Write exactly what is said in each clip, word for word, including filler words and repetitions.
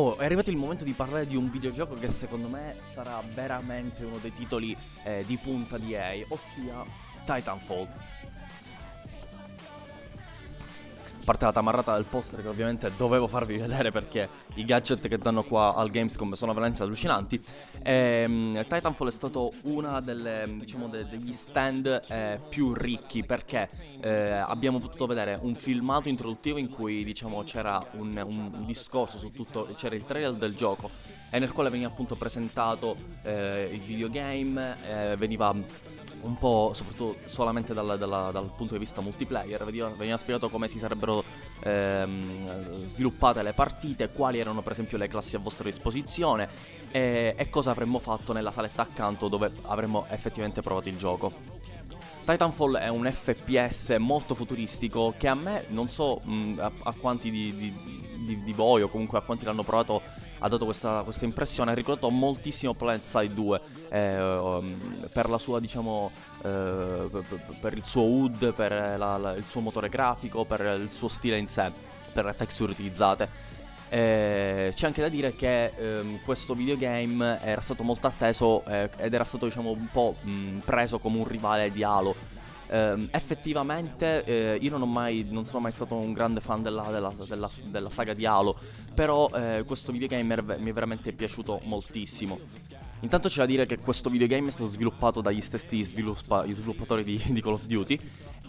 Oh, è arrivato il momento di parlare di un videogioco che secondo me sarà veramente uno dei titoli eh, di punta di E A, ossia Titanfall. A parte la tamarrata del poster che ovviamente dovevo farvi vedere perché i gadget che danno qua al Gamescom sono veramente allucinanti. ehm, Titanfall è stato una delle, diciamo, de- degli stand eh, più ricchi perché eh, abbiamo potuto vedere un filmato introduttivo in cui, diciamo, c'era un, un discorso su tutto, c'era il trailer del gioco e nel quale veniva appunto presentato eh, il videogame, eh, veniva un po' soprattutto solamente dalla, dalla, dal punto di vista multiplayer, veniva, veniva spiegato come si sarebbero ehm, sviluppate le partite, quali erano per esempio le classi a vostra disposizione e, e cosa avremmo fatto nella saletta accanto dove avremmo effettivamente provato il gioco. Titanfall è un F P S molto futuristico che a me, non so mh, a, a quanti di, di Di, di voi o comunque a quanti l'hanno provato ha dato questa, questa impressione, ha ricordato moltissimo Planet Side due eh, um, per la sua, diciamo, eh, per il suo H U D, per la, la, il suo motore grafico, per il suo stile in sé, per le texture utilizzate. Eh, c'è anche da dire che ehm, questo videogame era stato molto atteso eh, ed era stato, diciamo, un po' mh, preso come un rivale di Halo. Eh, effettivamente eh, io non ho mai non sono mai stato un grande fan della, della, della, della saga di Halo, però eh, questo videogame mi è veramente piaciuto moltissimo. Intanto c'è da dire che questo videogame è stato sviluppato dagli stessi sviluppa- sviluppatori di, di Call of Duty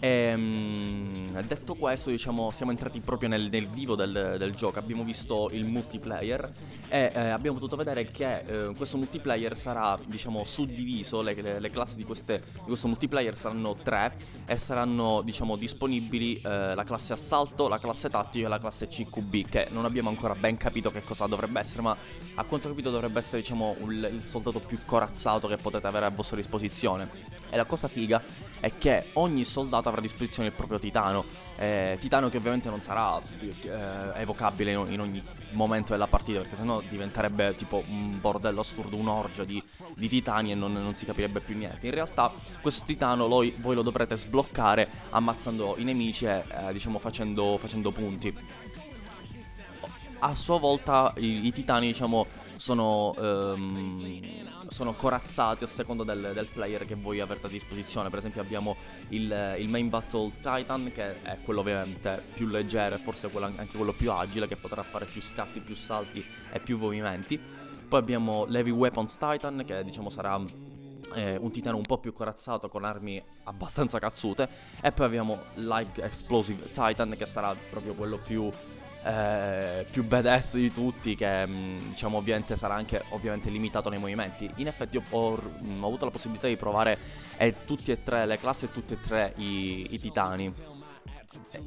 e mh, detto questo, diciamo, siamo entrati proprio nel, nel vivo del, del gioco. Abbiamo visto il multiplayer e eh, abbiamo potuto vedere che eh, questo multiplayer sarà, diciamo, suddiviso, le, le, le classi di, queste, di questo multiplayer saranno tre e saranno, diciamo, disponibili eh, la classe assalto, la classe tattico e la classe C Q B, che non abbiamo ancora ben capito che cosa dovrebbe essere, ma a quanto ho capito dovrebbe essere, diciamo, un, il soldato più corazzato che potete avere a vostra disposizione. E la cosa figa è che ogni soldato avrà a disposizione il proprio titano, eh, titano che ovviamente non sarà eh, evocabile in, in ogni momento della partita, perché sennò diventerebbe tipo un bordello assurdo, un'orgia di, di titani e non, non si capirebbe più niente. In realtà questo titano lo, voi lo dovrete sbloccare ammazzando i nemici e eh, diciamo facendo, facendo punti. A sua volta i, i titani, diciamo, sono ehm, sono corazzati a seconda del, del player che voi avete a disposizione. Per esempio abbiamo il, il main battle titan, che è quello ovviamente più leggero e forse quello, anche quello più agile, che potrà fare più scatti, più salti e più movimenti. Poi abbiamo l'heavy weapons titan, che, diciamo, sarà Eh, un titano un po' più corazzato con armi abbastanza cazzute. E poi abbiamo l'High Explosive Titan, che sarà proprio quello più eh, più badass di tutti, che mh, diciamo ovviamente sarà anche ovviamente limitato nei movimenti. In effetti ho, ho, mh, ho avuto la possibilità di provare eh, tutti e tre le classi e tutti e tre i, i titani.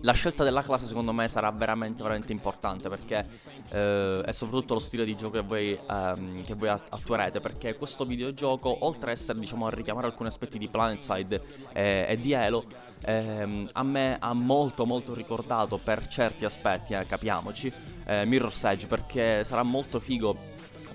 La scelta della classe secondo me sarà veramente veramente importante, perché eh, è soprattutto lo stile di gioco che voi, ehm, che voi attuerete, perché questo videogioco, oltre a essere, diciamo, a richiamare alcuni aspetti di Planet Side eh, e di Halo, ehm, a me ha molto molto ricordato per certi aspetti, eh, capiamoci, eh, Mirror's Edge, perché sarà molto figo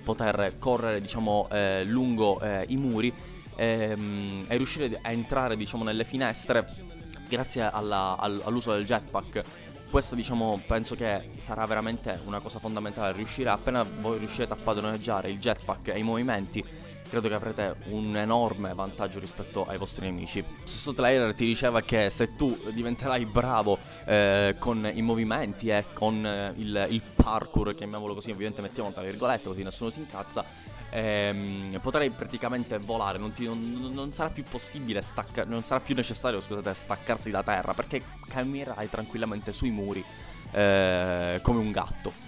poter correre, diciamo, eh, lungo eh, i muri ehm, e riuscire a entrare, diciamo, nelle finestre grazie alla, all, all'uso del jetpack. Questo, diciamo, penso che sarà veramente una cosa fondamentale, riuscire, appena voi riuscirete a padroneggiare il jetpack e i movimenti, credo che avrete un enorme vantaggio rispetto ai vostri nemici. Questo trailer ti diceva che se tu diventerai bravo eh, con i movimenti e eh, con eh, il, il parkour, chiamiamolo così, ovviamente mettiamo tra virgolette così nessuno si incazza, ehm, potrai praticamente volare, non, ti, non, non sarà più possibile stacca- non sarà più necessario, scusate, staccarsi da terra, perché camminerai tranquillamente sui muri eh, come un gatto.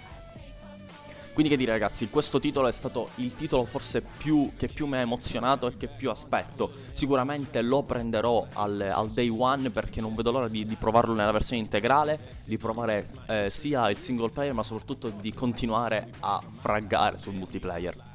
Quindi, che dire, ragazzi, questo titolo è stato il titolo forse più che più mi ha emozionato e che più aspetto. Sicuramente lo prenderò al, al day one, perché non vedo l'ora di, di provarlo nella versione integrale, di provare eh, sia il single player ma soprattutto di continuare a fraggare sul multiplayer.